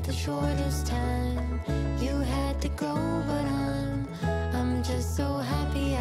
not the shortest time. You had to go, but I'm just so happy